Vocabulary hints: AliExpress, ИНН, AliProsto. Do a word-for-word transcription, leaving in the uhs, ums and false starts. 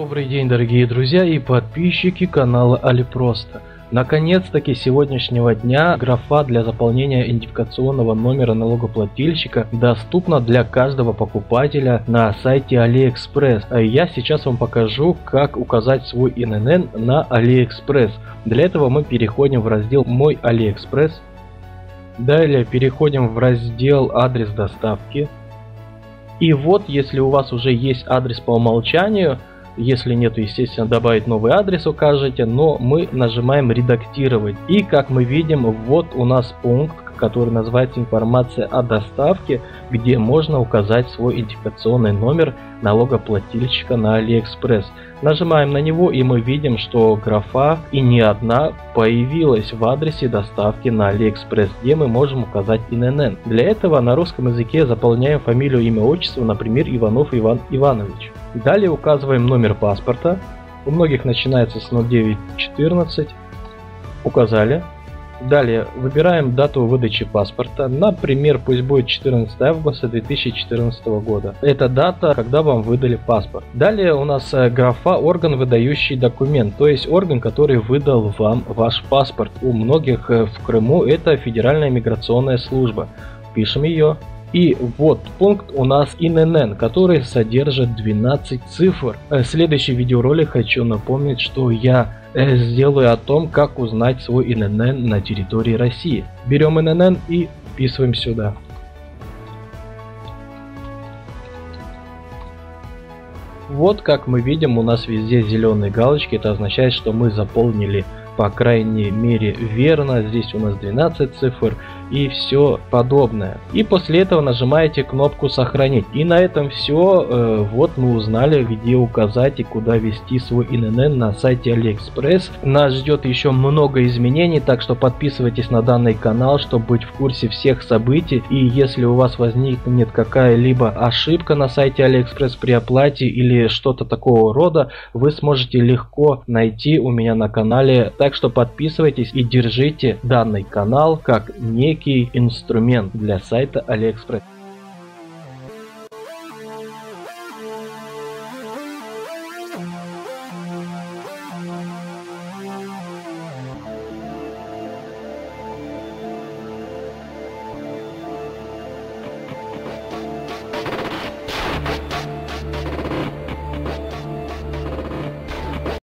Добрый день, дорогие друзья и подписчики канала AliProsto. Наконец-таки с сегодняшнего дня графа для заполнения идентификационного номера налогоплательщика доступна для каждого покупателя на сайте AliExpress. Я сейчас вам покажу, как указать свой ай эн эн на AliExpress. Для этого мы переходим в раздел «Мой AliExpress». Далее переходим в раздел «Адрес доставки». И вот, если у вас уже есть адрес по умолчанию, если нет, естественно, добавить новый адрес укажите, но мы нажимаем «Редактировать». И, как мы видим, вот у нас пункт, который называется «Информация о доставке», где можно указать свой идентификационный номер налогоплательщика на AliExpress. Нажимаем на него, и мы видим, что графа и не одна появилась в адресе доставки на AliExpress, где мы можем указать ай эн эн. Для этого на русском языке заполняем фамилию, имя, отчество, например, Иванов Иван Иванович. Далее указываем номер паспорта. У многих начинается с ноль девять четырнадцать. Указали. Далее выбираем дату выдачи паспорта, например, пусть будет четырнадцатое августа две тысячи четырнадцатого года. Это дата, когда вам выдали паспорт. Далее у нас графа «Орган, выдающий документ», то есть орган, который выдал вам ваш паспорт. У многих в Крыму это Федеральная миграционная служба. Пишем ее. И вот пункт у нас ай эн эн, который содержит двенадцать цифр. Следующий видеоролик хочу напомнить, что я сделаю о том, как узнать свой ай эн эн на территории России. Берем ай эн эн и вписываем сюда. Вот, как мы видим, у нас везде зеленые галочки. Это означает, что мы заполнили по крайней мере верно. Здесь у нас двенадцать цифр и все подобное. И после этого нажимаете кнопку «Сохранить». И на этом все. Вот мы узнали, где указать и куда ввести свой ай эн эн на сайте AliExpress. Нас ждет еще много изменений, так что подписывайтесь на данный канал, чтобы быть в курсе всех событий. И если у вас возникнет какая-либо ошибка на сайте AliExpress при оплате или что-то такого рода, вы сможете легко найти у меня на канале. Так что подписывайтесь и держите данный канал как некий инструмент для сайта AliExpress.